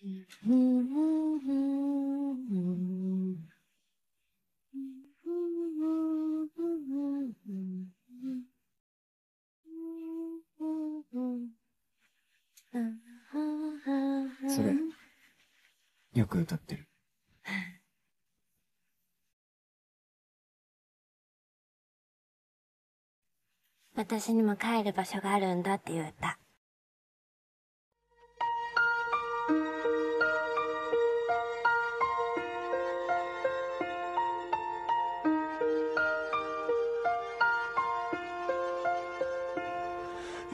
それよく歌ってる。私にも帰る場所があるんだっていう歌。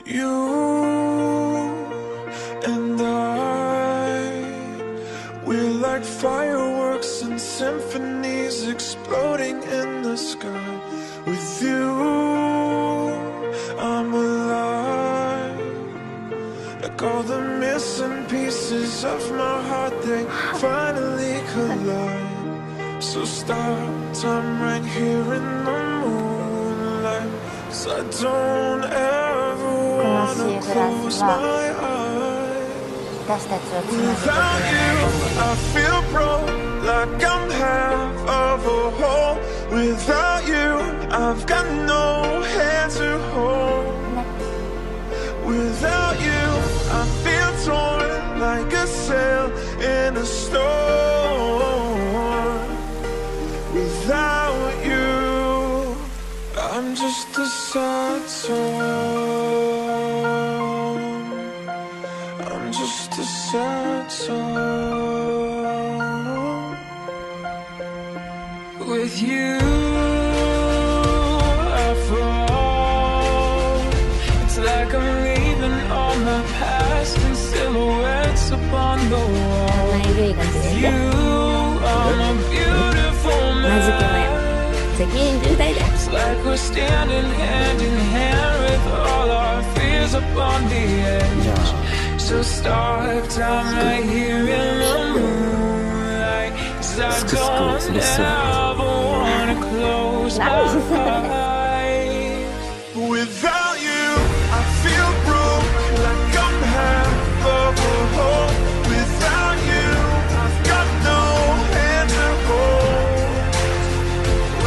You and I, we're like fireworks and symphonies exploding in the sky. With you, I'm alive. Like all the missing pieces of my heart, they finally collide. So stop time right here in the moonlight, 'cause I don't ever close my eyes. Without you, I feel broke, like I'm half of a whole. Without you, I've got no hand to hold. Without you, I feel torn like a sail in a storm. Without you, I'm just a sad soul. Just a sad song. With you, I fall. It's like I'm leaving all my past in silhouettes upon the wall. With you, I'm a beautiful man. It's like we're standing hand in hand with all our fears upon the edge. So start time right here in the moonlight, 'cause I don't ever wanna close my eyes. Without you, I feel broke, like I'm half of a whole. Without you, I've got no hand to hold.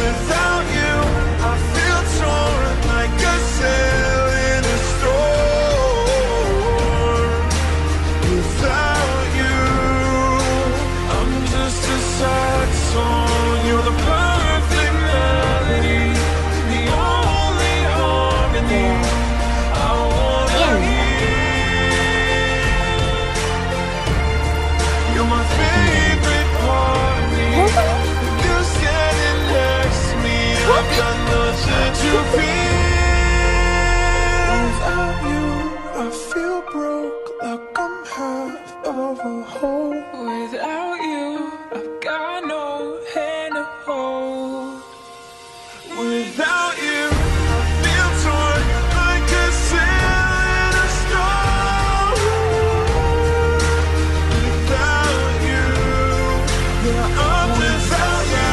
Without you, I feel torn like a sail in a storm. You're the perfect melody, the only harmony I wanna hear. You're my favorite part of me. You're standing next to me, I've got nothing to fear. Without you, I feel broke, like I'm half of a whole. Without you, I've got no hand to hold. Without you, I feel torn like a sail in a storm. Without you, without you,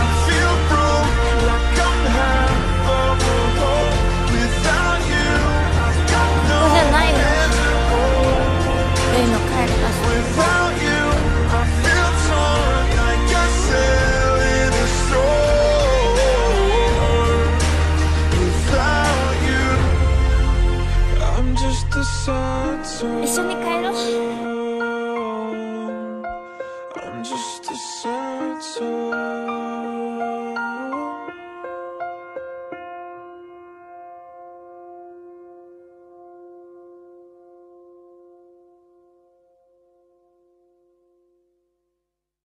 I feel broke, like I'm half of a whole. Without you, I've got no hand to hold. Without you, I feel torn like a sail. I'm just a sad soul.